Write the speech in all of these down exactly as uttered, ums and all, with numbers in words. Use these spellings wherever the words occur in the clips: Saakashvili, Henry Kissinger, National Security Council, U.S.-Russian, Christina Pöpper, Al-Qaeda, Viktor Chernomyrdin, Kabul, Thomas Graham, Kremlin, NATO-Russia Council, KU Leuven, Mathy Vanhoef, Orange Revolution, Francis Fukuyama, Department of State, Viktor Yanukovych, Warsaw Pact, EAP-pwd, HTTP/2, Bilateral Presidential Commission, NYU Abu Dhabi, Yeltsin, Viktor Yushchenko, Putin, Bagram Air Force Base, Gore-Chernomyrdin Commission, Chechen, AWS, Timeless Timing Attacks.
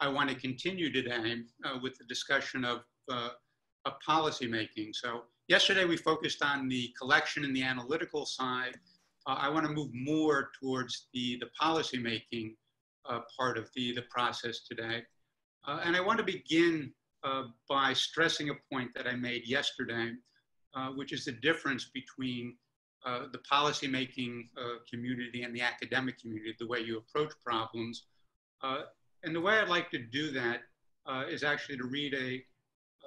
I want to continue today uh, with the discussion of, uh, of policymaking. So yesterday we focused on the collection and the analytical side. Uh, I want to move more towards the, the policymaking uh, part of the, the process today. Uh, and I want to begin uh, by stressing a point that I made yesterday, uh, which is the difference between uh, the policymaking uh, community and the academic community, the way you approach problems. Uh, and the way I'd like to do that uh, is actually to read a,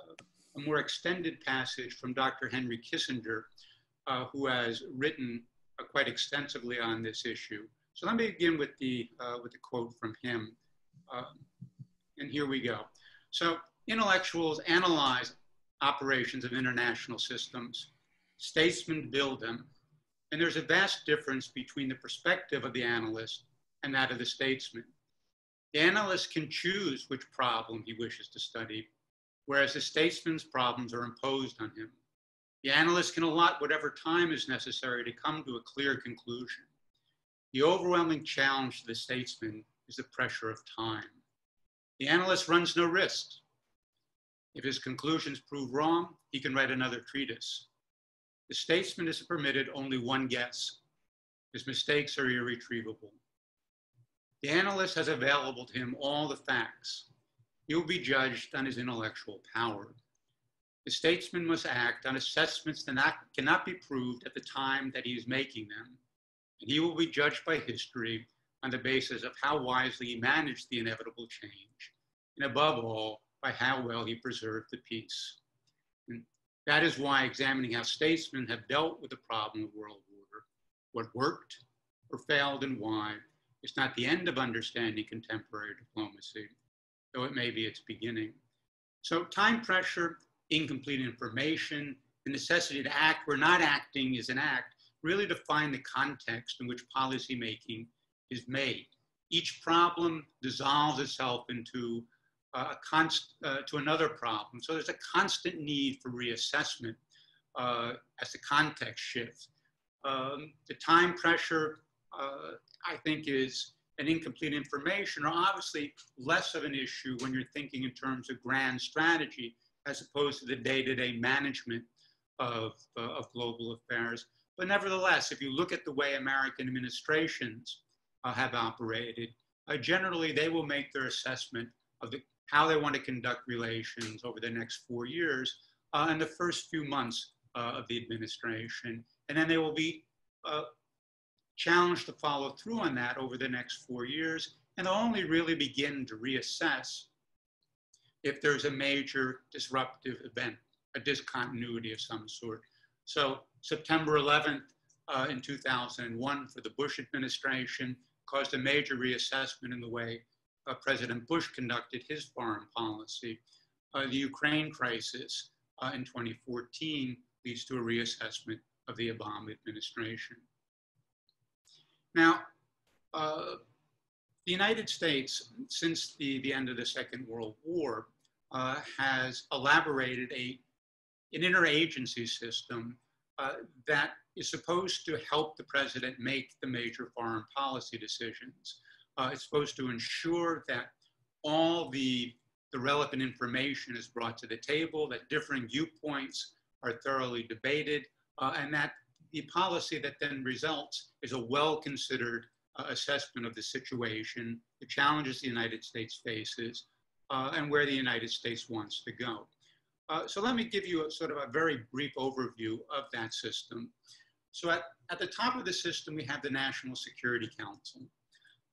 a more extended passage from Doctor Henry Kissinger, uh, who has written uh, quite extensively on this issue. So let me begin with the, uh, with the quote from him. Uh, and here we go. So intellectuals analyze operations of international systems. Statesmen build them. And there's a vast difference between the perspective of the analyst and that of the statesman. The analyst can choose which problem he wishes to study, whereas the statesman's problems are imposed on him. The analyst can allot whatever time is necessary to come to a clear conclusion. The overwhelming challenge to the statesman is the pressure of time. The analyst runs no risks. If his conclusions prove wrong, he can write another treatise. The statesman is permitted only one guess. His mistakes are irretrievable. The analyst has available to him all the facts. He will be judged on his intellectual power. The statesman must act on assessments that not, cannot be proved at the time that he is making them, and he will be judged by history on the basis of how wisely he managed the inevitable change, and above all, by how well he preserved the peace. And that is why examining how statesmen have dealt with the problem of world order, what worked or failed and why, it's not the end of understanding contemporary diplomacy, though it may be its beginning. So time pressure, incomplete information, the necessity to act where not acting is an act, really define the context in which policymaking is made. Each problem dissolves itself into uh, a const, uh, to another problem. So there's a constant need for reassessment uh, as the context shifts. Um, the time pressure, Uh, I think, is an incomplete information, or obviously less of an issue when you're thinking in terms of grand strategy as opposed to the day-to-day management of, uh, of global affairs. But nevertheless, if you look at the way American administrations uh, have operated, uh, generally they will make their assessment of the, how they want to conduct relations over the next four years uh, in the first few months uh, of the administration, and then they will be uh, challenged to follow through on that over the next four years, and they'll only really begin to reassess if there's a major disruptive event, a discontinuity of some sort. So September eleventh uh, in two thousand one for the Bush administration caused a major reassessment in the way uh, President Bush conducted his foreign policy. Uh, the Ukraine crisis uh, in twenty fourteen leads to a reassessment of the Obama administration. Now, uh, the United States, since the, the end of the Second World War, uh, has elaborated a, an interagency system uh, that is supposed to help the president make the major foreign policy decisions. Uh, it's supposed to ensure that all the, the relevant information is brought to the table, that differing viewpoints are thoroughly debated, uh, and that the policy that then results is a well-considered uh, assessment of the situation, the challenges the United States faces, uh, and where the United States wants to go. Uh, so let me give you a sort of a very brief overview of that system. So at, at the top of the system, we have the National Security Council.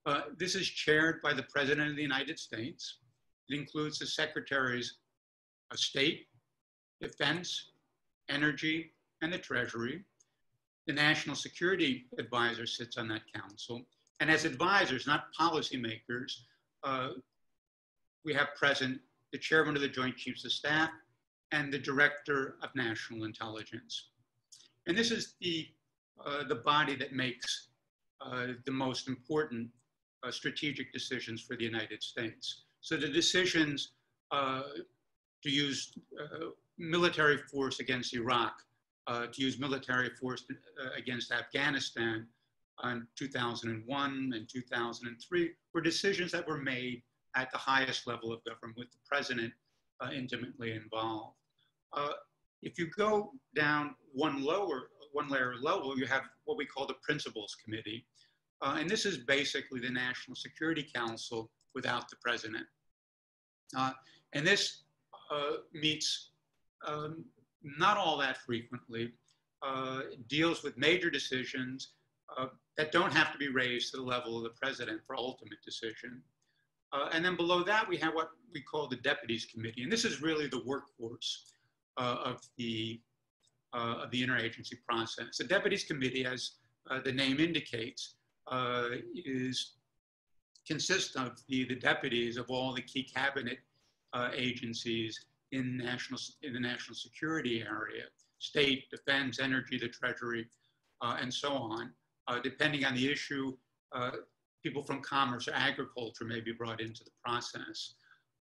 Uh, this is chaired by the President of the United States. It includes the Secretaries of State, Defense, Energy, and the Treasury. The National Security Advisor sits on that council. And as advisors, not policymakers, uh, we have present the Chairman of the Joint Chiefs of Staff and the Director of National Intelligence. And this is the, uh, the body that makes uh, the most important uh, strategic decisions for the United States. So the decisions uh, to use uh, military force against Iraq, Uh, to use military force to, uh, against Afghanistan in two thousand one and two thousand three were decisions that were made at the highest level of government, with the president uh, intimately involved. Uh, if you go down one lower, one layer level, you have what we call the Principals Committee. Uh, and this is basically the National Security Council without the president. Uh, and this uh, meets um, not all that frequently, uh, deals with major decisions uh, that don't have to be raised to the level of the president for ultimate decision. Uh, and then below that, we have what we call the Deputies Committee. And this is really the workhorse uh, of, the, uh, of the interagency process. The Deputies Committee, as uh, the name indicates, uh, is consists of the, the deputies of all the key cabinet uh, agencies in, national, in the national security area, state, defense, energy, the treasury, uh, and so on. Uh, depending on the issue, uh, people from commerce or agriculture may be brought into the process.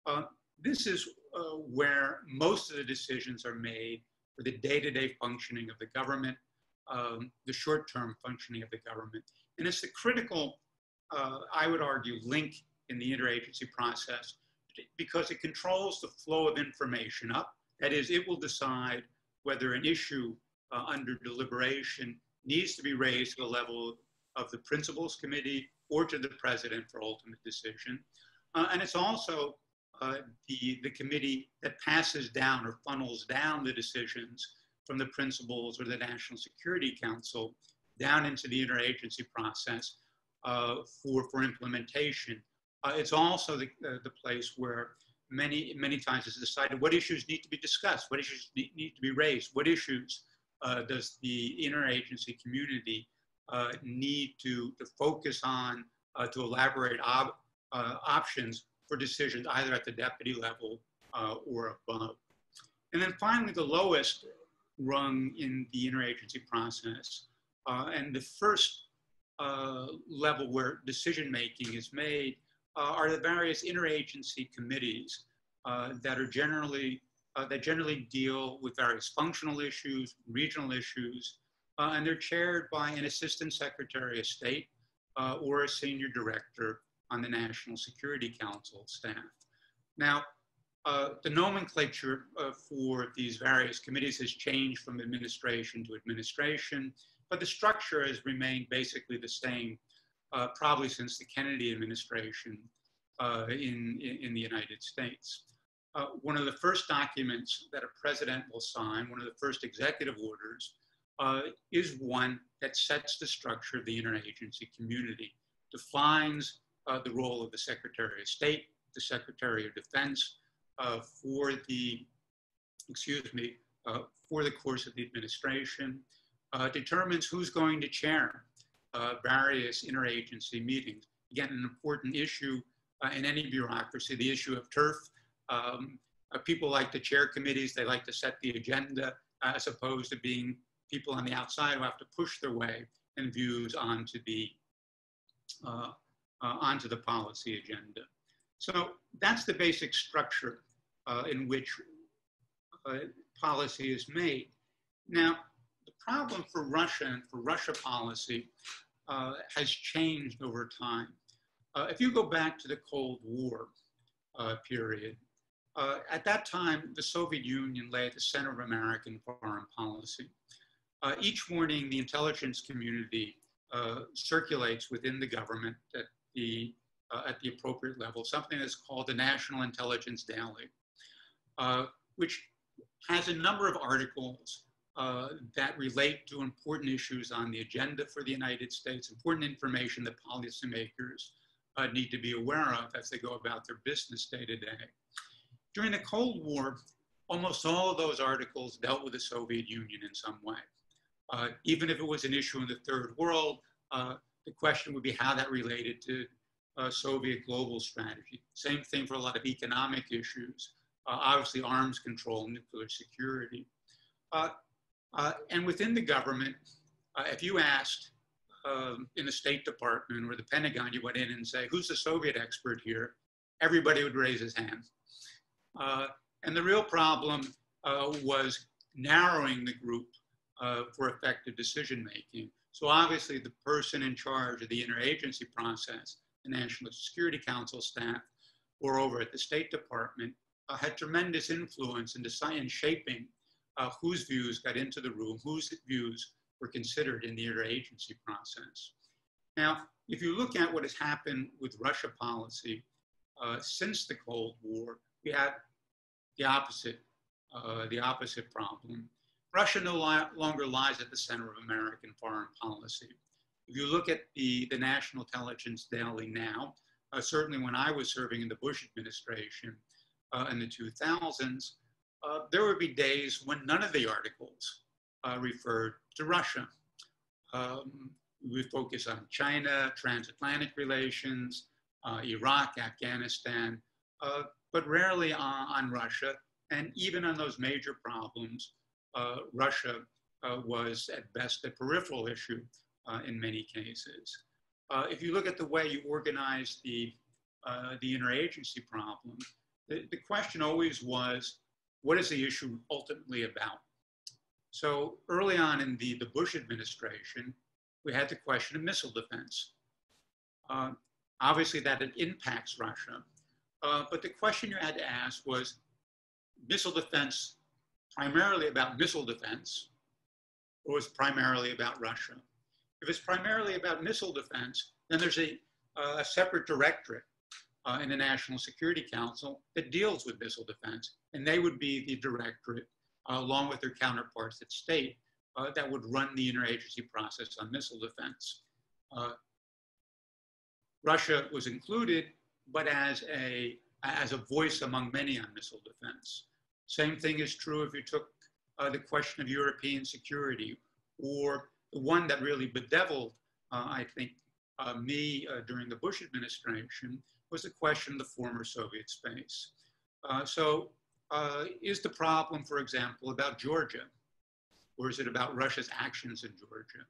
Uh, this is uh, where most of the decisions are made for the day-to-day functioning of the government, um, the short-term functioning of the government. And it's the critical, uh, I would argue, link in the interagency process, because it controls the flow of information up. That is, it will decide whether an issue uh, under deliberation needs to be raised to the level of the Principals Committee or to the president for ultimate decision. Uh, and it's also uh, the, the committee that passes down or funnels down the decisions from the principals or the National Security Council down into the interagency process uh, for, for implementation. Uh, it's also the, uh, the place where many, many times it's decided what issues need to be discussed, what issues need to be raised, what issues uh, does the interagency community Uh, need to, to focus on, uh, to elaborate op uh, options for decisions, either at the deputy level uh, or above. And then finally, the lowest rung in the interagency process, uh, and the first uh, level where decision-making is made uh, are the various interagency committees uh, that are generally, uh, that generally deal with various functional issues, regional issues, Uh, and they're chaired by an assistant secretary of state uh, or a senior director on the National Security Council staff. Now, uh, the nomenclature uh, for these various committees has changed from administration to administration, but the structure has remained basically the same uh, probably since the Kennedy administration uh, in, in the United States. Uh, one of the first documents that a president will sign, one of the first executive orders, Uh, is one that sets the structure of the interagency community, defines uh, the role of the Secretary of State, the Secretary of Defense uh, for the, excuse me, uh, for the course of the administration, uh, determines who's going to chair uh, various interagency meetings. Again, an important issue uh, in any bureaucracy, the issue of turf. Um, uh, people like to chair committees, they like to set the agenda uh, as opposed to being people on the outside who have to push their way and views onto the, uh, uh, onto the policy agenda. So that's the basic structure uh, in which uh, policy is made. Now, the problem for Russia and for Russia policy uh, has changed over time. Uh, if you go back to the Cold War uh, period, uh, at that time, the Soviet Union lay at the center of American foreign policy. Uh, each morning, the intelligence community uh, circulates within the government at the, uh, at the appropriate level, something that's called the National Intelligence Daily, uh, which has a number of articles uh, that relate to important issues on the agenda for the United States, important information that policymakers uh, need to be aware of as they go about their business day to day. During the Cold War, almost all of those articles dealt with the Soviet Union in some way. Uh, even if it was an issue in the third world, uh, the question would be how that related to uh, Soviet global strategy. Same thing for a lot of economic issues, uh, obviously arms control, nuclear security. Uh, uh, and within the government, uh, if you asked um, in the State Department or the Pentagon, you went in and say, who's the Soviet expert here? Everybody would raise his hand. Uh, and the real problem uh, was narrowing the group Uh, for effective decision-making. So obviously the person in charge of the interagency process, the National Security Council staff, or over at the State Department uh, had tremendous influence into science shaping uh, whose views got into the room, whose views were considered in the interagency process. Now, if you look at what has happened with Russia policy uh, since the Cold War, we had the opposite, uh, the opposite problem. Russia no li- longer lies at the center of American foreign policy. If you look at the, the National Intelligence Daily now, uh, certainly when I was serving in the Bush administration uh, in the two thousands, uh, there would be days when none of the articles uh, referred to Russia. Um, we would focus on China, transatlantic relations, uh, Iraq, Afghanistan, uh, but rarely on, on Russia. And even on those major problems, uh, Russia uh, was at best a peripheral issue. Uh, in many cases. Uh, if you look at the way you organize the, uh, the interagency problem, the, the question always was, what is the issue ultimately about? So early on in the, the Bush administration, we had the question of missile defense. Uh, obviously that it impacts Russia, uh, but the question you had to ask was missile defense primarily about missile defense, or was primarily about Russia? If it's primarily about missile defense, then there's a, uh, a separate directorate uh, in the National Security Council that deals with missile defense, and they would be the directorate, uh, along with their counterparts at state, uh, that would run the interagency process on missile defense. Uh, Russia was included, but as a, as a voice among many on missile defense. Same thing is true if you took uh, the question of European security, or the one that really bedeviled, uh, I think, uh, me uh, during the Bush administration was the question of the former Soviet space. Uh, so uh, is the problem, for example, about Georgia? Or is it about Russia's actions in Georgia?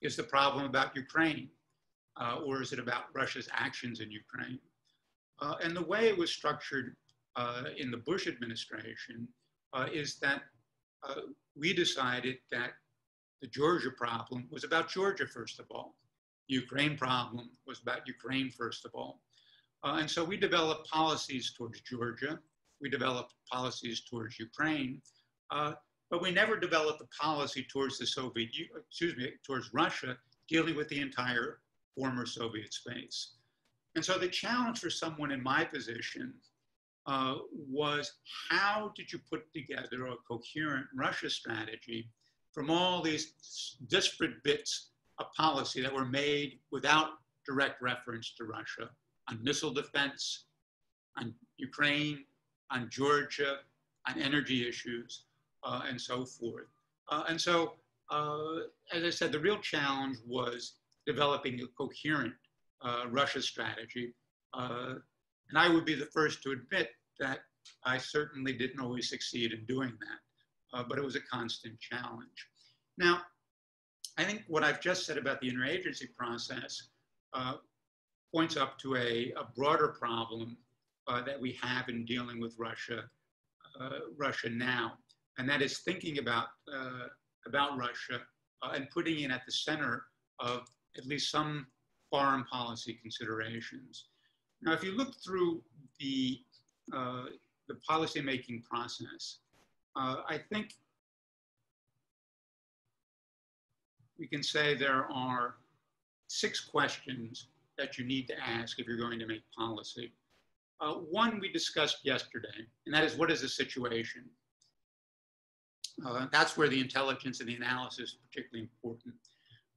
Is the problem about Ukraine? Uh, or is it about Russia's actions in Ukraine? Uh, and the way it was structured uh, in the Bush administration uh, is that uh, we decided that the Georgia problem was about Georgia, first of all. The Ukraine problem was about Ukraine, first of all. Uh, and so we developed policies towards Georgia. We developed policies towards Ukraine, uh, but we never developed a policy towards the Soviet, excuse me, towards Russia, dealing with the entire former Soviet space. And so the challenge for someone in my position uh, was, how did you put together a coherent Russia strategy from all these disparate bits of policy that were made without direct reference to Russia on missile defense, on Ukraine, on Georgia, on energy issues, uh, and so forth. Uh, and so, uh, as I said, the real challenge was developing a coherent uh, Russia strategy. Uh, and I would be the first to admit that I certainly didn't always succeed in doing that. Uh, but it was a constant challenge. Now, I think what I've just said about the interagency process uh, points up to a, a broader problem uh, that we have in dealing with Russia, uh, Russia now, and that is thinking about, uh, about Russia uh, and putting it at the center of at least some foreign policy considerations. Now, if you look through the, uh, the policymaking process, Uh, I think we can say there are six questions that you need to ask if you're going to make policy. Uh, one we discussed yesterday, and that is, what is the situation? Uh, that's where the intelligence and the analysis is particularly important.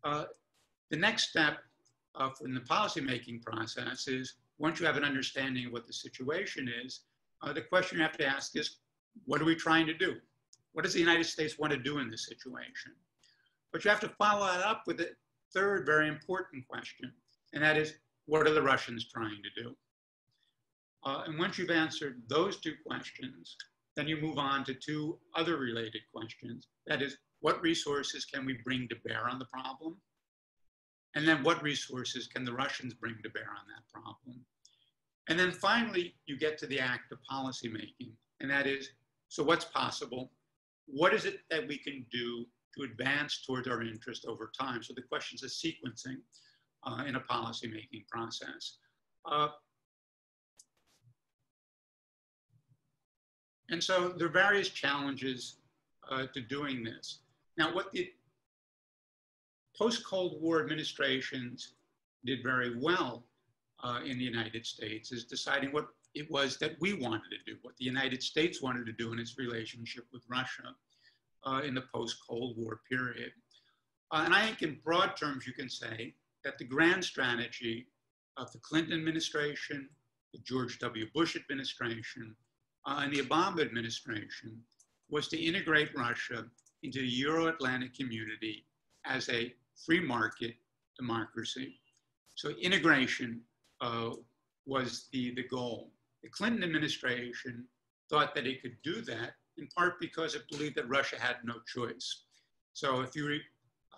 Uh, the next step uh, in the policymaking process is, once you have an understanding of what the situation is, uh, the question you have to ask is, what are we trying to do? What does the United States want to do in this situation? But you have to follow that up with a third very important question, and that is, what are the Russians trying to do? Uh, and once you've answered those two questions, then you move on to two other related questions. That is, what resources can we bring to bear on the problem? And then what resources can the Russians bring to bear on that problem? And then finally, you get to the act of policymaking, and that is, so what's possible? What is it that we can do to advance towards our interest over time? So the questions of sequencing uh, in a policymaking process. Uh, And so there are various challenges uh, to doing this. Now, what the post-Cold War administrations did very well uh, in the United States is deciding what it was that we wanted to do, what the United States wanted to do in its relationship with Russia uh, in the post-Cold War period. Uh, and I think in broad terms, you can say that the grand strategy of the Clinton administration, the George W. Bush administration, uh, and the Obama administration was to integrate Russia into the Euro-Atlantic community as a free market democracy. So integration uh, was the, the goal. The Clinton administration thought that it could do that in part because it believed that Russia had no choice. So if you,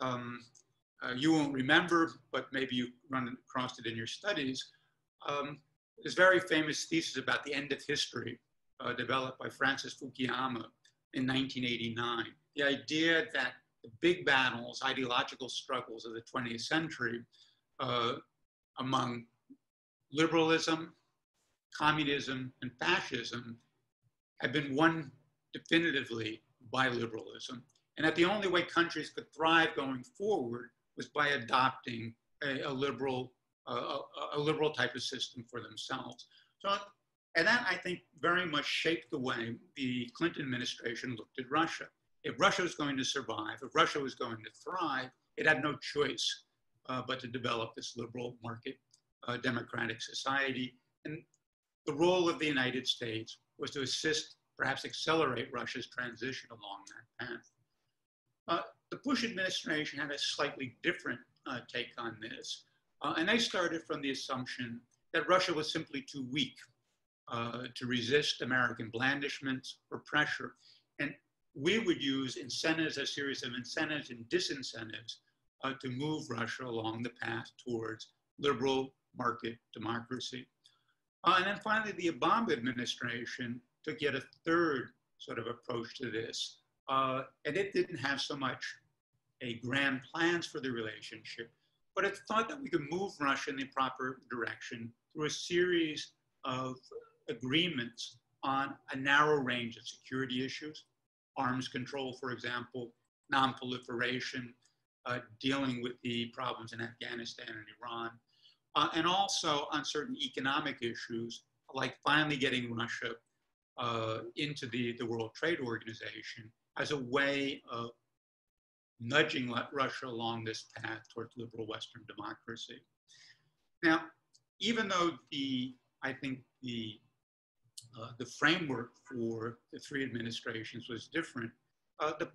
um, uh, you won't remember, but maybe you run across it in your studies, um, this very famous thesis about the end of history uh, developed by Francis Fukuyama in nineteen eighty-nine. The idea that the big battles, ideological struggles of the twentieth century uh, among liberalism, communism, and fascism have been won definitively by liberalism, and that the only way countries could thrive going forward was by adopting a, a liberal uh, a, a liberal type of system for themselves. So, and that, I think, very much shaped the way the Clinton administration looked at Russia. If Russia was going to survive, if Russia was going to thrive, it had no choice uh, but to develop this liberal market uh, democratic society. And the role of the United States was to assist, perhaps accelerate Russia's transition along that path. Uh, the Bush administration had a slightly different uh, take on this. Uh, and they started from the assumption that Russia was simply too weak uh, to resist American blandishments or pressure. And we would use incentives, a series of incentives and disincentives uh, to move Russia along the path towards liberal market democracy. Uh, and then finally, the Obama administration took yet a third sort of approach to this. Uh, and it didn't have so much a grand plans for the relationship, but it thought that we could move Russia in the proper direction through a series of agreements on a narrow range of security issues, arms control, for example, non-proliferation, uh, dealing with the problems in Afghanistan and Iran, uh, and also on certain economic issues, like finally getting Russia uh, into the, the World Trade Organization as a way of nudging Russia along this path towards liberal Western democracy. Now, even though the, I think the Uh, the framework for the three administrations was different, Uh, the,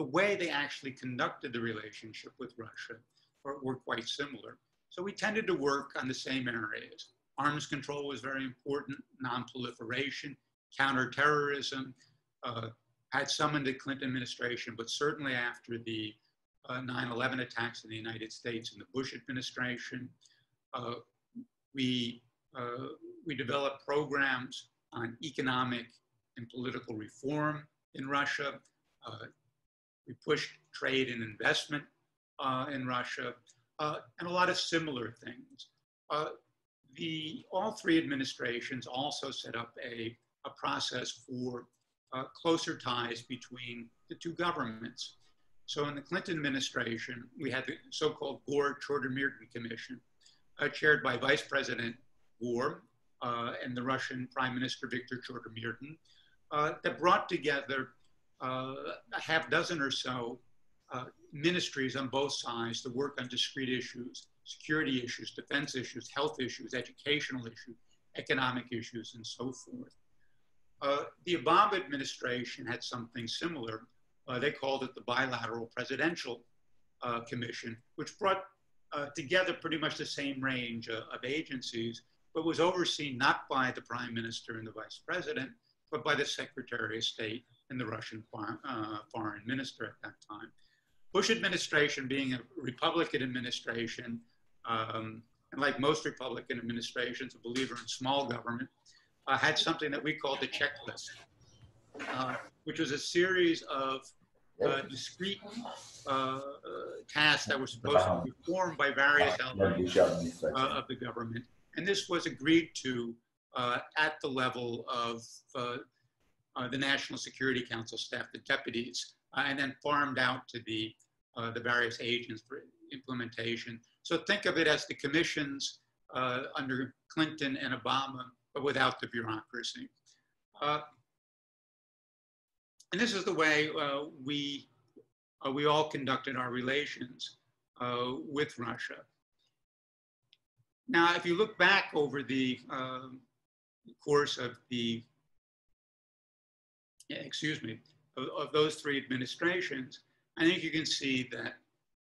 the way they actually conducted the relationship with Russia were, were quite similar. So we tended to work on the same areas. Arms control was very important, non-proliferation, counterterrorism, uh, had some in the Clinton administration, but certainly after the nine eleven attacks in the United States and the Bush administration, uh, we Uh, we developed programs on economic and political reform in Russia. Uh, we pushed trade and investment uh, in Russia, uh, and a lot of similar things. Uh, the, all three administrations also set up a, a process for uh, closer ties between the two governments. So in the Clinton administration, we had the so-called Gore-Chernomyrdin Commission, uh, chaired by Vice President War uh, and the Russian Prime Minister Viktor Chernomyrdin, uh, that brought together uh, a half dozen or so uh, ministries on both sides to work on discrete issues, security issues, defense issues, health issues, educational issues, economic issues, and so forth. Uh, the Obama administration had something similar. Uh, they called it the Bilateral Presidential uh, Commission, which brought uh, together pretty much the same range uh, of agencies, but was overseen not by the Prime Minister and the Vice President, but by the Secretary of State and the Russian foreign, uh, foreign Minister at that time. Bush administration, being a Republican administration, um, and like most Republican administrations, a believer in small government, uh, had something that we called the checklist, uh, which was a series of uh, discrete uh, tasks that were supposed to be performed by various elements uh, of the government. And this was agreed to uh, at the level of uh, uh, the National Security Council staff, the deputies, uh, and then farmed out to the, uh, the various agents for implementation. So think of it as the commissions uh, under Clinton and Obama, but without the bureaucracy. Uh, and this is the way uh, we, uh, we all conducted our relations uh, with Russia. Now, if you look back over the uh, course of the, excuse me, of, of those three administrations, I think you can see that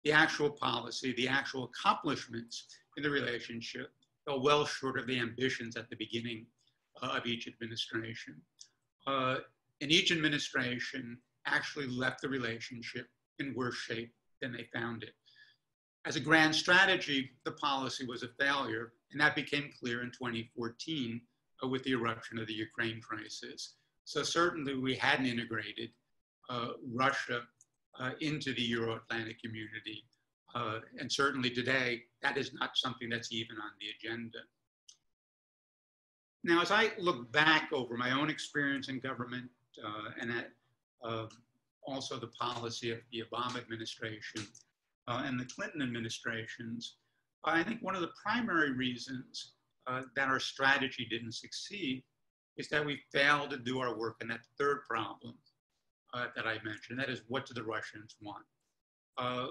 the actual policy, the actual accomplishments in the relationship fell well short of the ambitions at the beginning uh, of each administration. Uh, and each administration actually left the relationship in worse shape than they found it. As a grand strategy, the policy was a failure, and that became clear in twenty fourteen uh, with the eruption of the Ukraine crisis. So certainly we hadn't integrated uh, Russia uh, into the Euro-Atlantic community, uh, and certainly today, that is not something that's even on the agenda. Now, as I look back over my own experience in government uh, and at, uh, also the policy of the Obama administration, Uh, and the Clinton administrations, uh, I think one of the primary reasons uh, that our strategy didn't succeed is that we failed to do our work in that third problem uh, that I mentioned, that is, what do the Russians want? Uh,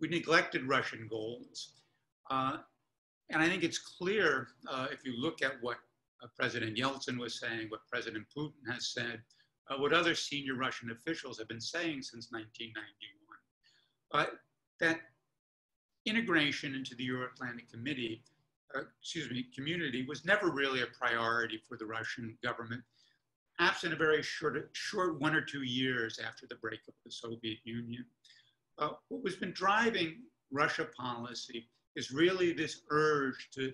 we neglected Russian goals. Uh, and I think it's clear uh, if you look at what uh, President Yeltsin was saying, what President Putin has said, uh, what other senior Russian officials have been saying since nineteen ninety-one. But that integration into the Euro-Atlantic Committee, uh, excuse me, community was never really a priority for the Russian government, absent a very short, short one or two years after the breakup of the Soviet Union. Uh, what has been driving Russia policy is really this urge to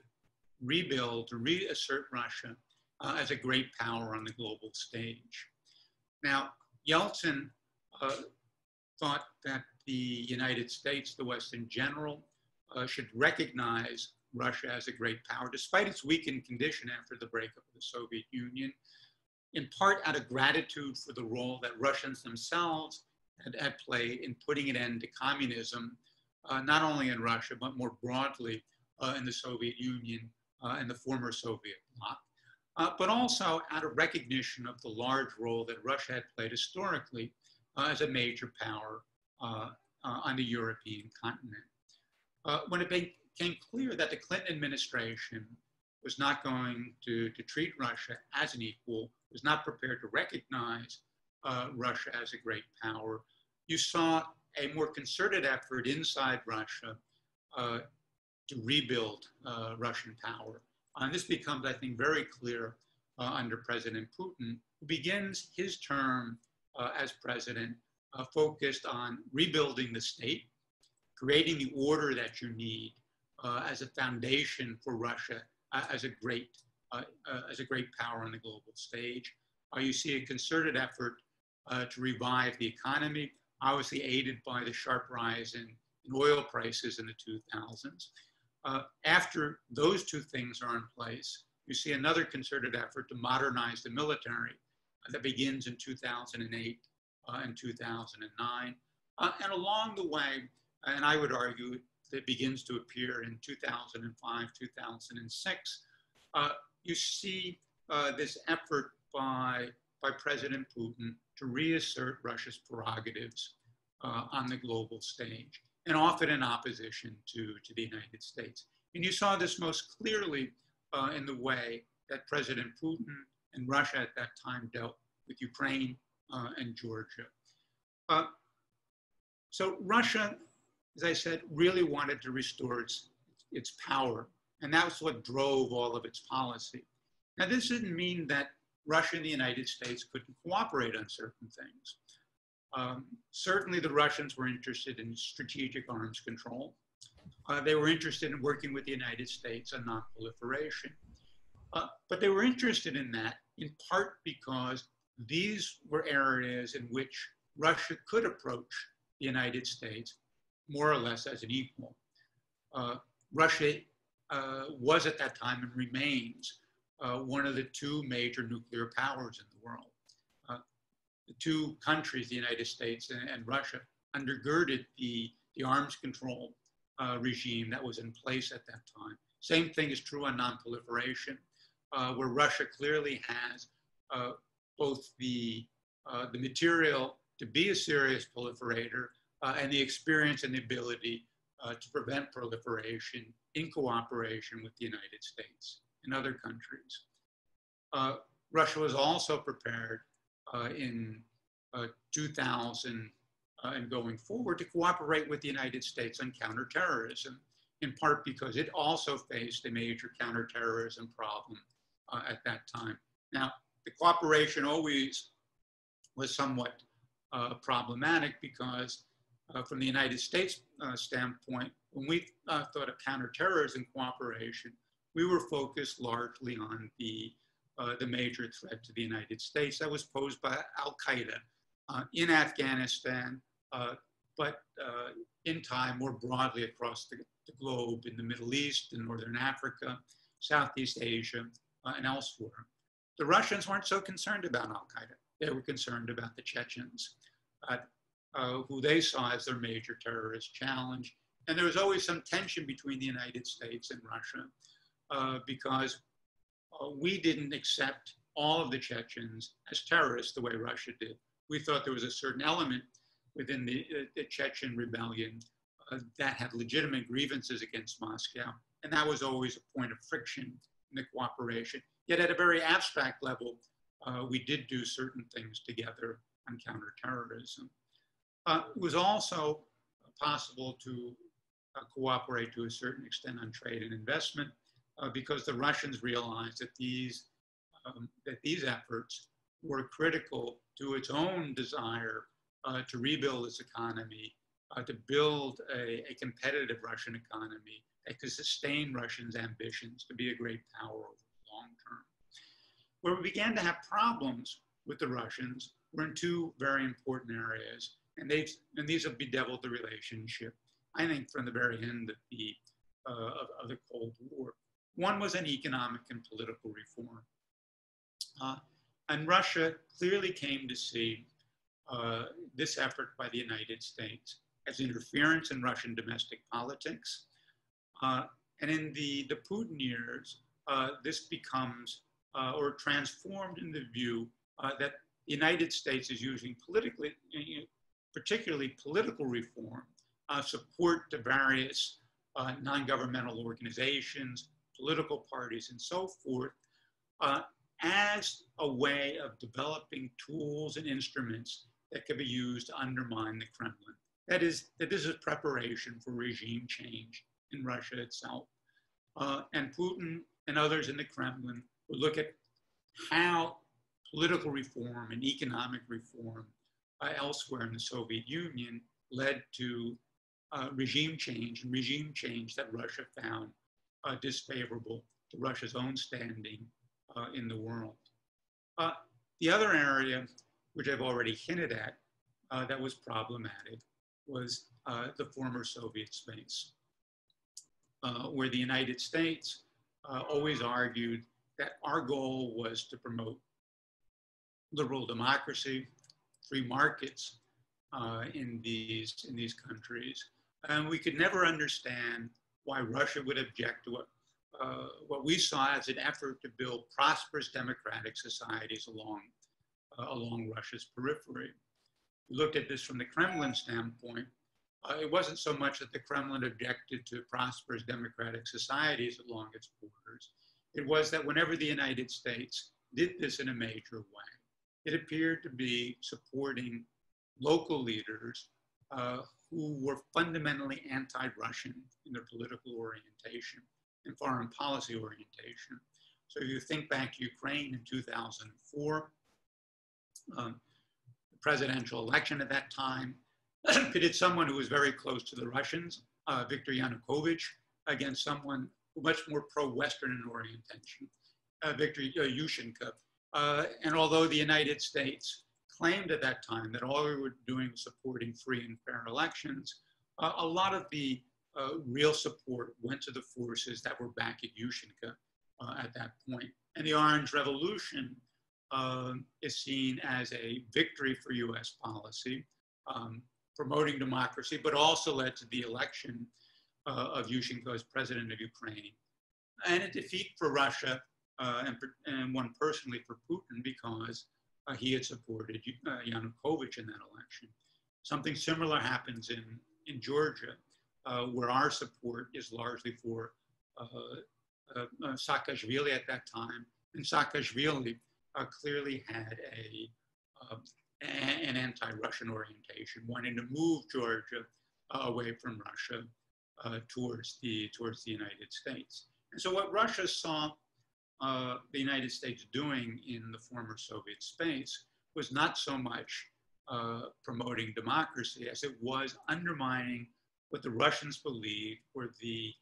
rebuild, to reassert Russia uh, as a great power on the global stage. Now, Yeltsin uh, thought that the United States, the West in general, uh, should recognize Russia as a great power, despite its weakened condition after the breakup of the Soviet Union, in part out of gratitude for the role that Russians themselves had at play in putting an end to communism, uh, not only in Russia, but more broadly uh, in the Soviet Union uh, and the former Soviet bloc, uh, but also out of recognition of the large role that Russia had played historically uh, as a major power Uh, uh, on the European continent. Uh, when it became clear that the Clinton administration was not going to, to treat Russia as an equal, was not prepared to recognize uh, Russia as a great power, you saw a more concerted effort inside Russia uh, to rebuild uh, Russian power. And this becomes, I think, very clear uh, under President Putin, who begins his term uh, as president Uh, focused on rebuilding the state, creating the order that you need uh, as a foundation for Russia uh, as a great uh, uh, as a great power on the global stage. Uh, you see a concerted effort uh, to revive the economy, obviously aided by the sharp rise in, in oil prices in the two thousands. Uh, after those two things are in place, you see another concerted effort to modernize the military uh, that begins in two thousand eight. Uh, in two thousand nine, uh, and along the way, and I would argue that begins to appear in two thousand five, two thousand six, uh, you see uh, this effort by, by President Putin to reassert Russia's prerogatives uh, on the global stage, and often in opposition to, to the United States. And you saw this most clearly uh, in the way that President Putin and Russia at that time dealt with Ukraine, Uh, and Georgia. Uh, so Russia, as I said, really wanted to restore its, its power, and that's what drove all of its policy. Now, this didn't mean that Russia and the United States couldn't cooperate on certain things. Um, certainly, the Russians were interested in strategic arms control. Uh, they were interested in working with the United States on nonproliferation. Uh, but they were interested in that in part because these were areas in which Russia could approach the United States more or less as an equal. Uh, Russia uh, was at that time and remains uh, one of the two major nuclear powers in the world. Uh, the two countries, the United States and, and Russia, undergirded the, the arms control uh, regime that was in place at that time. Same thing is true on nonproliferation, uh, where Russia clearly has uh, both the, uh, the material to be a serious proliferator uh, and the experience and the ability uh, to prevent proliferation in cooperation with the United States and other countries. Uh, Russia was also prepared uh, in uh, two thousand uh, and going forward to cooperate with the United States on counterterrorism, in part because it also faced a major counterterrorism problem uh, at that time. Now, the cooperation always was somewhat uh, problematic because uh, from the United States uh, standpoint, when we uh, thought of counterterrorism cooperation, we were focused largely on the Uh, the major threat to the United States that was posed by Al-Qaeda uh, in Afghanistan, uh, but uh, in time more broadly across the, the globe in the Middle East, in Northern Africa, Southeast Asia, uh, and elsewhere. The Russians weren't so concerned about Al-Qaeda. They were concerned about the Chechens, uh, uh, who they saw as their major terrorist challenge. And there was always some tension between the United States and Russia uh, because Uh, we didn't accept all of the Chechens as terrorists the way Russia did. We thought there was a certain element within the, uh, the Chechen rebellion uh, that had legitimate grievances against Moscow. And that was always a point of friction in the cooperation. Yet at a very abstract level, uh, we did do certain things together on counterterrorism. Uh, it was also possible to uh, cooperate to a certain extent on trade and investment. Uh, because the Russians realized that these, um, that these efforts were critical to its own desire uh, to rebuild its economy, uh, to build a, a competitive Russian economy that could sustain Russians' ambitions to be a great power over the long term. Where we began to have problems with the Russians were in two very important areas, and, they've, and these have bedeviled the relationship, I think, from the very end of the, uh, of, of the Cold War. One was an economic and political reform. Uh, and Russia clearly came to see uh, this effort by the United States as interference in Russian domestic politics. Uh, and in the, the Putin years, uh, this becomes uh, or transformed in the view uh, that the United States is using politically, particularly political reform, uh, support to various uh, non-governmental organizations, political parties and so forth, uh, as a way of developing tools and instruments that could be used to undermine the Kremlin. That is, that this is preparation for regime change in Russia itself. Uh, and Putin and others in the Kremlin would look at how political reform and economic reform uh, elsewhere in the Soviet Union led to uh, regime change, and regime change that Russia found Uh, disfavorable to Russia's own standing uh, in the world. Uh, the other area, which I've already hinted at, uh, that was problematic was uh, the former Soviet space, uh, where the United States uh, always argued that our goal was to promote liberal democracy, free markets uh, in these, in these countries. And we could never understand why Russia would object to what, uh, what we saw as an effort to build prosperous democratic societies along, uh, along Russia's periphery. We looked at this from the Kremlin standpoint. Uh, it wasn't so much that the Kremlin objected to prosperous democratic societies along its borders. It was that whenever the United States did this in a major way, it appeared to be supporting local leaders uh, who were fundamentally anti-Russian in their political orientation and foreign policy orientation. So you think back to Ukraine in two thousand four, um, the presidential election at that time pitted someone who was very close to the Russians, uh, Viktor Yanukovych, against someone much more pro-Western in orientation, uh, Viktor uh, Yushchenko. Uh, and although the United States claimed at that time that all we were doing was supporting free and fair elections, uh, a lot of the uh, real support went to the forces that were back at Yushchenko uh, at that point. And the Orange Revolution um, is seen as a victory for U S policy, um, promoting democracy, but also led to the election uh, of Yushchenko as president of Ukraine, and a defeat for Russia, uh, and, and one personally for Putin, because uh, he had supported uh, Yanukovych in that election. Something similar happens in, in Georgia, uh, where our support is largely for uh, uh, uh, Saakashvili at that time. And Saakashvili uh, clearly had a, uh, an anti-Russian orientation, wanting to move Georgia uh, away from Russia uh, towards, the, towards the United States. And so what Russia saw uh, the United States doing in the former Soviet space was not so much uh, promoting democracy as it was undermining what the Russians believed were the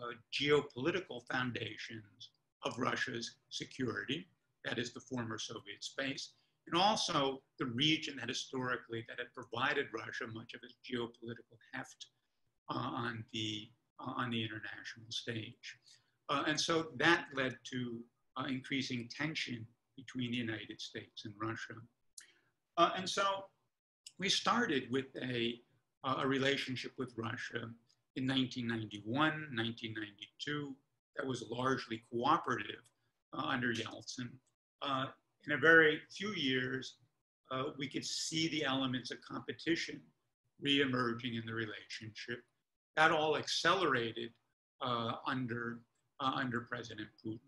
uh, geopolitical foundations of Russia's security, that is the former Soviet space, and also the region that historically that had provided Russia much of its geopolitical heft uh, on, the, uh, on the international stage. Uh, and so that led to uh, increasing tension between the United States and Russia. Uh, and so we started with a, uh, a relationship with Russia in nineteen ninety-one, nineteen ninety-two, that was largely cooperative uh, under Yeltsin. Uh, in a very few years, uh, we could see the elements of competition reemerging in the relationship. That all accelerated uh, under, uh, under President Putin.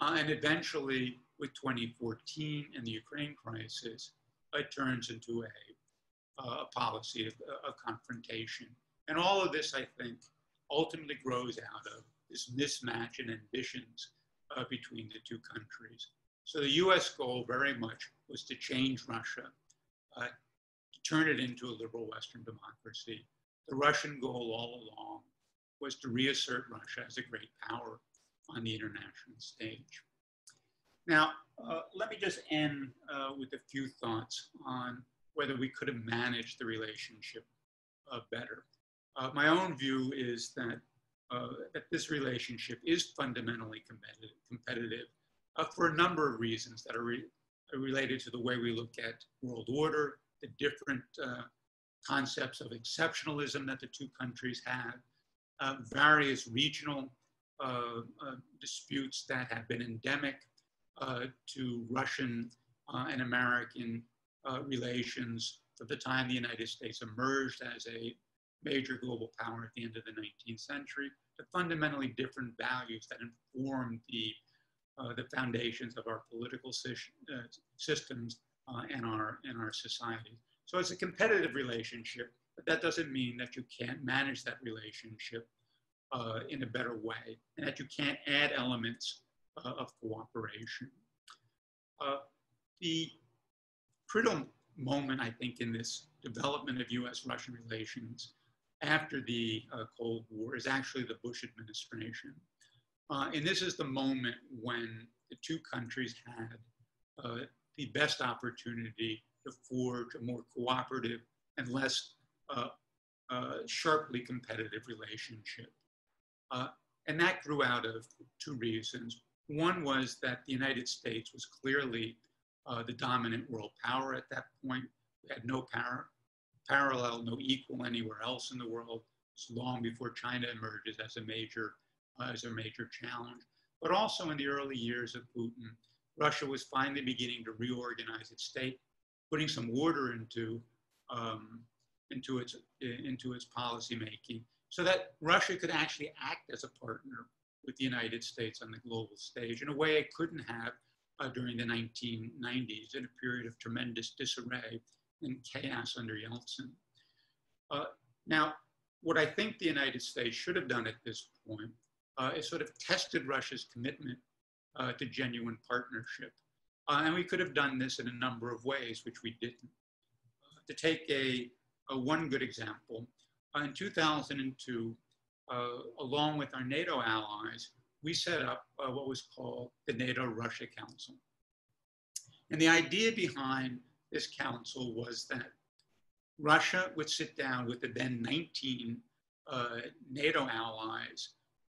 Uh, and eventually, with twenty fourteen and the Ukraine crisis, it turns into a, a policy of, of confrontation. And all of this, I think, ultimately grows out of this mismatch in ambitions uh, between the two countries. So the U S goal very much was to change Russia, uh, turn it into a liberal Western democracy. The Russian goal all along was to reassert Russia as a great power on the international stage. Now, uh, let me just end uh, with a few thoughts on whether we could have managed the relationship uh, better. Uh, my own view is that Uh, that this relationship is fundamentally competitive, competitive uh, for a number of reasons that are, re are related to the way we look at world order, the different uh, concepts of exceptionalism that the two countries have, uh, various regional uh, uh, disputes that have been endemic uh, to Russian uh, and American uh, relations from the time the United States emerged as a major global power at the end of the nineteenth century, the fundamentally different values that informed the, uh, the foundations of our political sy uh, systems uh, and, our, and our society. So it's a competitive relationship, but that doesn't mean that you can't manage that relationship uh, in a better way, and that you can't add elements uh, of cooperation. Uh, the critical moment, I think, in this development of U S Russian relations after the uh, Cold War is actually the Bush administration. Uh, and this is the moment when the two countries had uh, the best opportunity to forge a more cooperative and less uh, uh, sharply competitive relationship. Uh, and that grew out of two reasons. One was that the United States was clearly uh, the dominant world power at that point. We had no power. Parallel, no equal anywhere else in the world. It's long before China emerges as a major, uh, as a major challenge. But also in the early years of Putin, Russia was finally beginning to reorganize its state, putting some order into, um, into its, into its policymaking, so that Russia could actually act as a partner with the United States on the global stage in a way it couldn't have uh, during the nineteen nineties in a period of tremendous disarray and chaos under Yeltsin. Uh, now, what I think the United States should have done at this point uh, is sort of tested Russia's commitment uh, to genuine partnership. Uh, and we could have done this in a number of ways, which we didn't. Uh, to take a, a one good example, uh, in two thousand two, uh, along with our NATO allies, we set up uh, what was called the NATO-Russia Council. And the idea behind this council was that Russia would sit down with the then nineteen uh, NATO allies,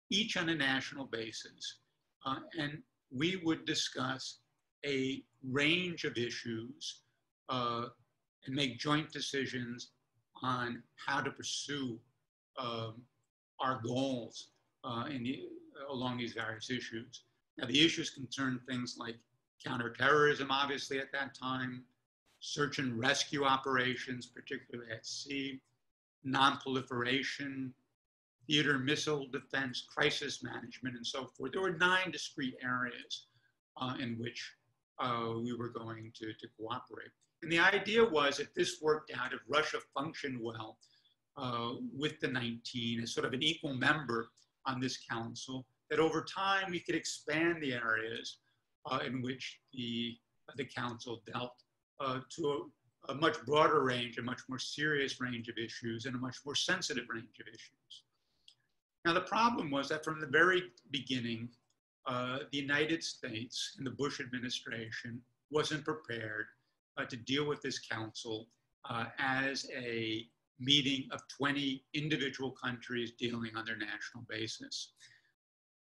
each on a national basis, uh, and we would discuss a range of issues uh, and make joint decisions on how to pursue um, our goals uh, in the, along these various issues. Now, the issues concern things like counterterrorism, obviously, at that time, search and rescue operations, particularly at sea, non-proliferation, theater, missile defense, crisis management, and so forth. There were nine discrete areas uh, in which uh, we were going to, to cooperate. And the idea was, if this worked out, if Russia functioned well uh, with the nineteen as sort of an equal member on this council, that over time we could expand the areas uh, in which the, the council dealt uh, to a, a much broader range, a much more serious range of issues, and a much more sensitive range of issues. Now, the problem was that from the very beginning, uh, the United States and the Bush administration wasn't prepared uh, to deal with this council uh, as a meeting of twenty individual countries dealing on their national basis.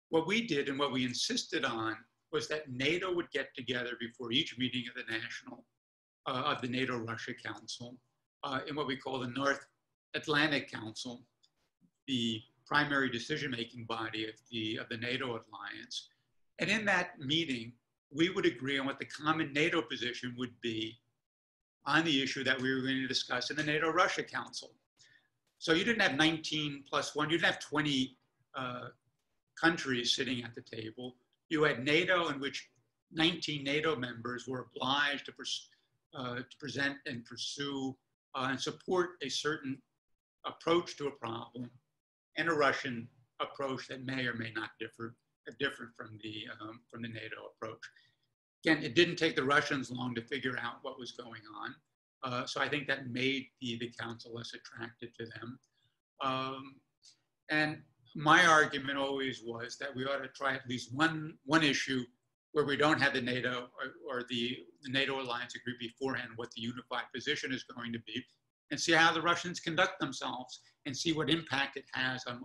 What we did and what we insisted on was that NATO would get together before each meeting of the national, uh, of the NATO-Russia Council uh, in what we call the North Atlantic Council, the primary decision-making body of the, of the NATO alliance. And in that meeting, we would agree on what the common NATO position would be on the issue that we were going to discuss in the NATO-Russia Council. So you didn't have nineteen plus one, you didn't have twenty uh, countries sitting at the table. You had NATO, in which nineteen NATO members were obliged to, pers uh, to present and pursue uh, and support a certain approach to a problem, and a Russian approach that may or may not differ, different from the, um, from the NATO approach. Again, it didn't take the Russians long to figure out what was going on. Uh, so I think that made the, the council less attractive to them. Um, and my argument always was that we ought to try at least one, one issue where we don't have the NATO or, or the, the NATO alliance agree beforehand what the unified position is going to be, and see how the Russians conduct themselves and see what impact it has on,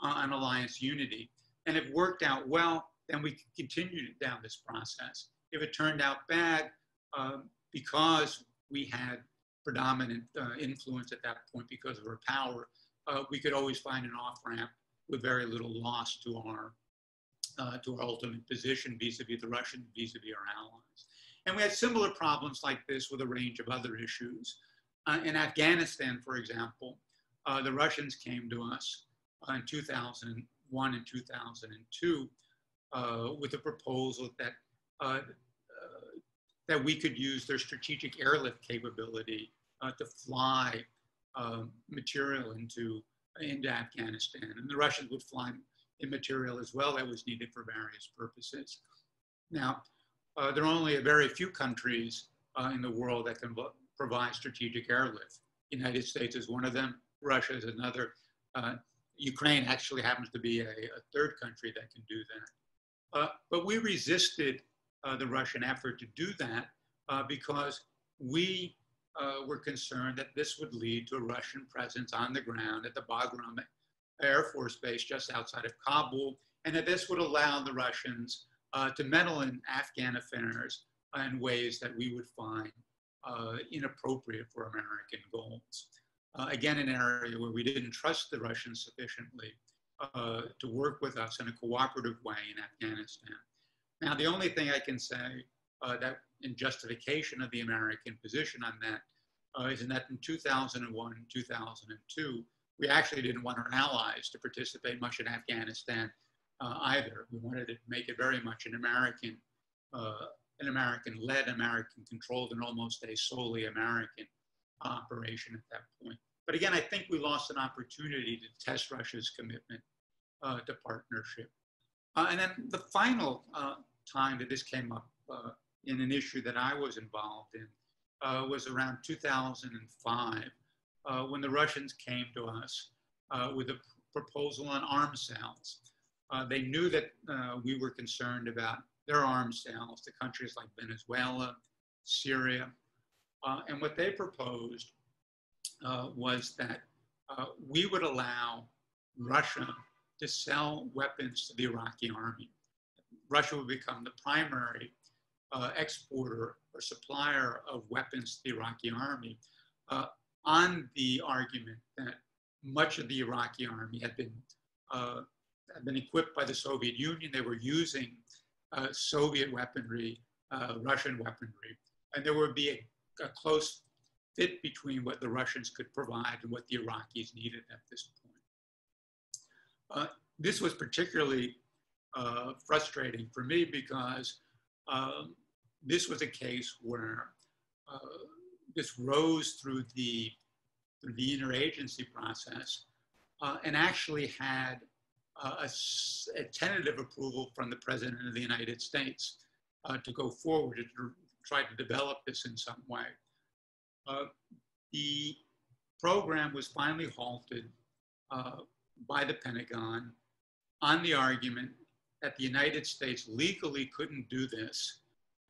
on alliance unity. And if it worked out well, then we continued down this process. If it turned out bad, uh, because we had predominant uh, influence at that point because of our power, uh, we could always find an off-ramp with very little loss to our, uh, to our ultimate position vis-a-vis the Russians, vis-a-vis our allies. And we had similar problems like this with a range of other issues. Uh, in Afghanistan, for example, uh, the Russians came to us uh, in two thousand one and two thousand two uh, with a proposal that, uh, uh, that we could use their strategic airlift capability uh, to fly uh, material into, into Afghanistan. And the Russians would fly in material as well that was needed for various purposes. Now, uh, there are only a very few countries uh, in the world that can provide strategic airlift. The United States is one of them, Russia is another. Uh, Ukraine actually happens to be a, a third country that can do that. Uh, but we resisted uh, the Russian effort to do that uh, because we uh, were concerned that this would lead to a Russian presence on the ground at the Bagram Air Force Base just outside of Kabul, and that this would allow the Russians uh, to meddle in Afghan affairs uh, in ways that we would find Uh, inappropriate for American goals. Uh, again, an area where we didn't trust the Russians sufficiently uh, to work with us in a cooperative way in Afghanistan. Now, the only thing I can say uh, that in justification of the American position on that uh, is in that in two thousand one and two thousand two, we actually didn't want our allies to participate much in Afghanistan uh, either. We wanted to make it very much an American uh, an American-led, American-controlled, and almost a solely American operation at that point. But again, I think we lost an opportunity to test Russia's commitment uh, to partnership. Uh, and then the final uh, time that this came up uh, in an issue that I was involved in uh, was around two thousand five, uh, when the Russians came to us uh, with a proposal on arms sales. Uh, they knew that uh, we were concerned about their arms sales to countries like Venezuela, Syria. Uh, and what they proposed uh, was that uh, we would allow Russia to sell weapons to the Iraqi army. Russia would become the primary uh, exporter or supplier of weapons to the Iraqi army uh, on the argument that much of the Iraqi army had been, uh, had been equipped by the Soviet Union. They were using uh, Soviet weaponry, uh, Russian weaponry, and there would be a, a close fit between what the Russians could provide and what the Iraqis needed at this point. Uh, this was particularly uh, frustrating for me because um, this was a case where uh, this rose through the, through the interagency process uh, and actually had uh, a, a tentative approval from the President of the United States uh, to go forward to try to develop this in some way. Uh, the program was finally halted uh, by the Pentagon on the argument that the United States legally couldn't do this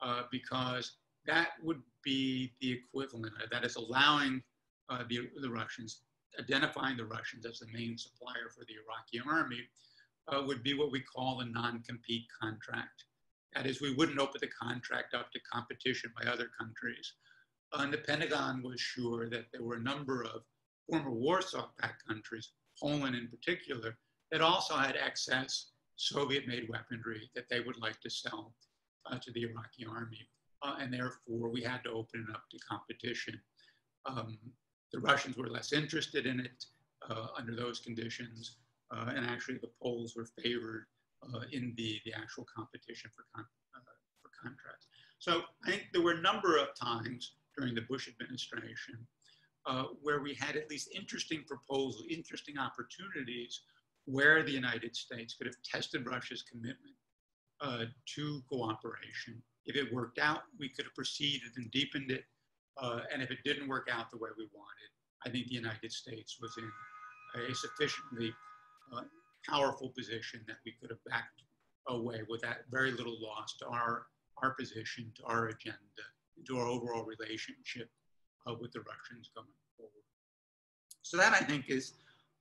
uh, because that would be the equivalent, that is allowing uh, the, the Russians, identifying the Russians as the main supplier for the Iraqi army uh, would be what we call a non-compete contract. That is, we wouldn't open the contract up to competition by other countries. And the Pentagon was sure that there were a number of former Warsaw Pact countries, Poland in particular, that also had excess Soviet-made weaponry that they would like to sell uh, to the Iraqi army. Uh, and therefore, we had to open it up to competition. Um, the Russians were less interested in it uh, under those conditions. Uh, and actually, the Poles were favored uh, in the, the actual competition for, con uh, for contracts. So I think there were a number of times during the Bush administration, uh, where we had at least interesting proposals, interesting opportunities where the United States could have tested Russia's commitment uh, to cooperation. If it worked out, we could have proceeded and deepened it. Uh, and if it didn't work out the way we wanted, I think the United States was in a sufficiently uh, powerful position that we could have backed away with that very little loss to our, our position, to our agenda, to our overall relationship uh, with the Russians going forward. So that, I think, is,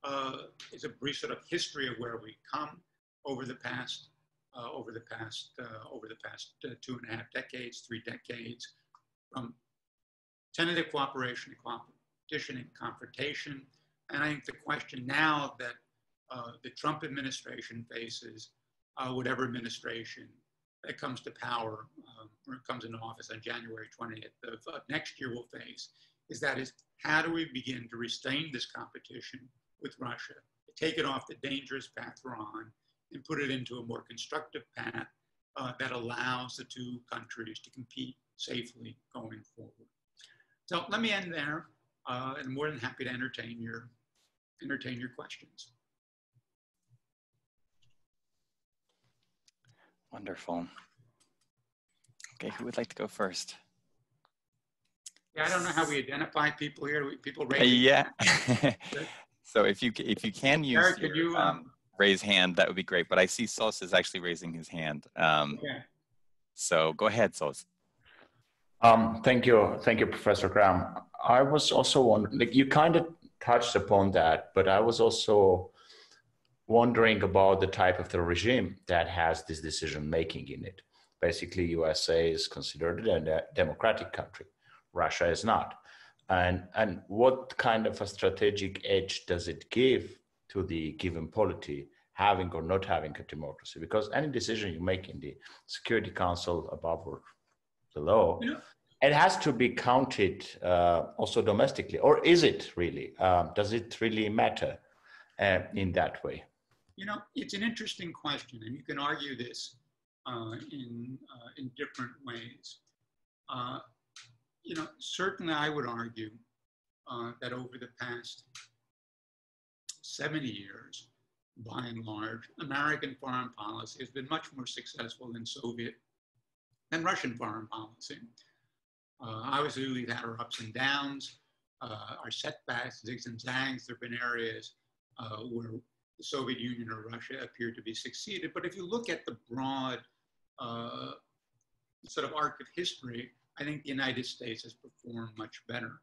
uh, is a brief sort of history of where we've come over the past, uh, over the past, uh, over the past uh, two and a half decades, three decades, from tentative cooperation to competition and confrontation. And I think the question now that uh, the Trump administration faces, uh, whatever administration that comes to power um, or comes into office on January twentieth of uh, next year will face, is that is, how do we begin to restrain this competition with Russia, take it off the dangerous path we're on and put it into a more constructive path uh, that allows the two countries to compete safely going forward. So let me end there, uh, and I'm more than happy to entertain your, entertain your questions. Wonderful. Okay, who would like to go first? Yeah, I don't know how we identify people here. We, people raise. Yeah. So if you if you can use Eric, your, you, um, um, raise hand, that would be great. But I see Sos is actually raising his hand. Um, okay. So go ahead, Sos. Um, thank you, thank you, Professor Graham. I was also wondering, like you kind of touched upon that, but I was also wondering about the type of the regime that has this decision making in it. Basically, U S A is considered a democratic country. Russia is not. And, and what kind of a strategic edge does it give to the given polity, having or not having a democracy? Because any decision you make in the Security Council, above or below, yeah, it has to be counted uh, also domestically. Or is it really? Um, does it really matter uh, in that way? You know, it's an interesting question, and you can argue this uh, in, uh, in different ways. Uh, you know, certainly I would argue uh, that over the past seventy years, by and large, American foreign policy has been much more successful than Soviet and Russian foreign policy. Uh, obviously, we've had our ups and downs, uh, our setbacks, zigs and zags. There have been areas uh, where the Soviet Union or Russia appeared to be succeeded. But if you look at the broad uh, sort of arc of history, I think the United States has performed much better,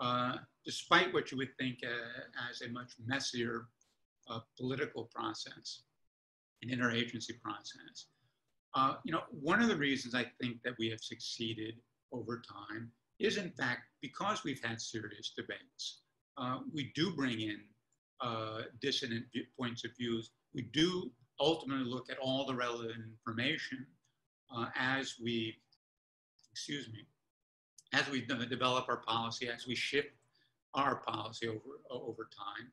uh, despite what you would think uh, as a much messier uh, political process, an interagency process. Uh, you know, one of the reasons I think that we have succeeded over time is, in fact, because we've had serious debates. Uh, we do bring in uh, dissonant view, points of views. We do ultimately look at all the relevant information uh, as we, excuse me, as we develop our policy, as we shift our policy over, over time.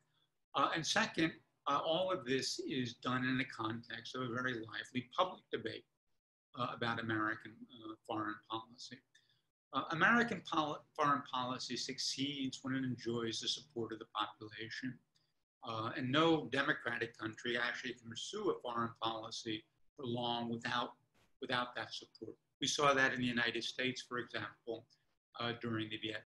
Uh, and second, uh, all of this is done in the context of a very lively public debate uh, about American uh, foreign policy. Uh, American poli foreign policy succeeds when it enjoys the support of the population. Uh, and no democratic country actually can pursue a foreign policy for long without, without that support. We saw that in the United States, for example, uh, during the Vietnam